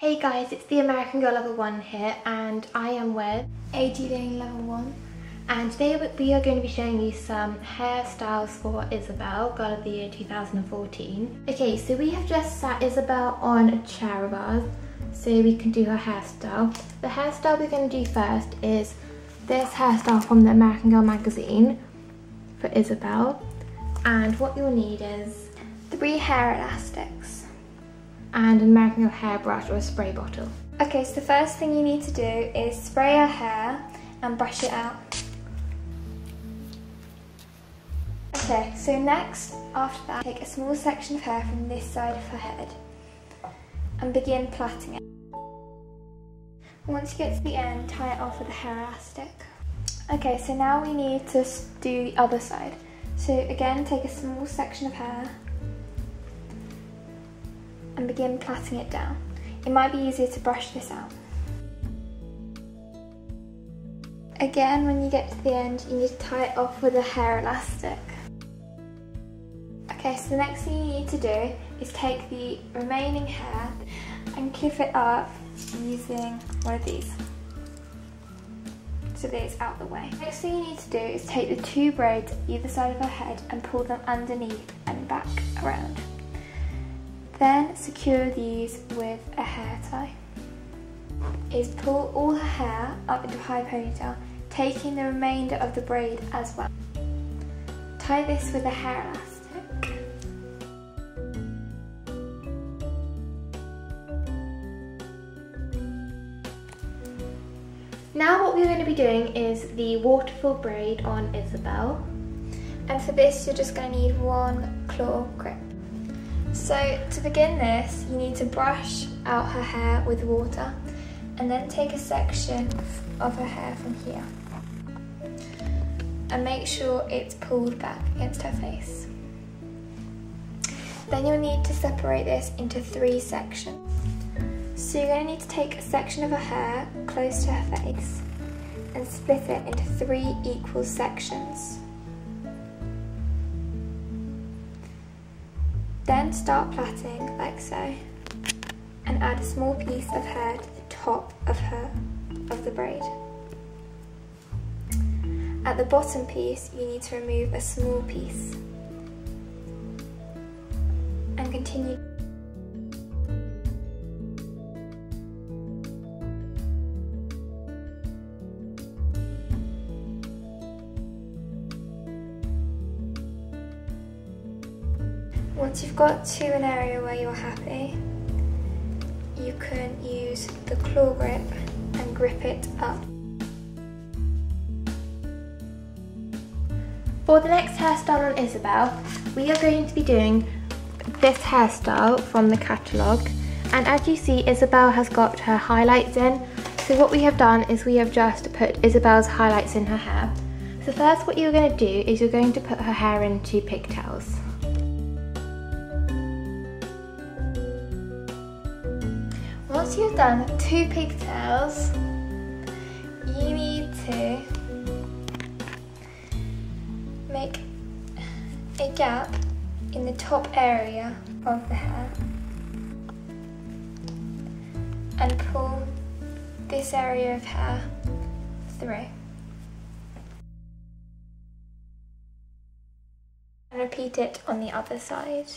Hey guys, it's the American Girl Lover1 here, and I am with Lover1, and today we are going to be showing you some hairstyles for Isabelle, Girl of the Year 2014. Okay, so we have just sat Isabelle on a chair of ours, so we can do her hairstyle. The hairstyle we're going to do first is this hairstyle from the American Girl magazine for Isabelle, and what you'll need is 3 hair elastics and an American Girl hairbrush or a spray bottle. Okay, so the first thing you need to do is spray your hair and brush it out. Okay, so next, after that, take a small section of hair from this side of her head and begin plaiting it. Once you get to the end, tie it off with a hair elastic. Okay, so now we need to do the other side. So again, take a small section of hair and begin plaiting it down. It might be easier to brush this out. Again, when you get to the end, you need to tie it off with a hair elastic. Okay, so the next thing you need to do is take the remaining hair and clip it up using one of these, so that it's out the way. Next thing you need to do is take the 2 braids either side of her head and pull them underneath and back around. Then secure these with a hair tie. Is pull all her hair up into a high ponytail, taking the remainder of the braid as well. Tie this with a hair elastic. Now what we're going to be doing is the waterfall braid on Isabelle. And for this you're just going to need 1 claw grip. So to begin this, you need to brush out her hair with water and then take a section of her hair from here and make sure it's pulled back against her face. Then you'll need to separate this into 3 sections. So you're going to need to take a section of her hair close to her face and split it into 3 equal sections. Then start plaiting like so, and add a small piece of hair to the top of the braid. At the bottom piece, you need to remove a small piece, and continue. Once you've got to an area where you're happy, you can use the claw grip and grip it up. For the next hairstyle on Isabelle, we are going to be doing this hairstyle from the catalogue, and as you see, Isabelle has got her highlights in. So what we have done is we have just put Isabelle's highlights in her hair. So first what you're going to do is you're going to put her hair into pigtails. Once you've done 2 pigtails, you need to make a gap in the top area of the hair and pull this area of hair through. And repeat it on the other side.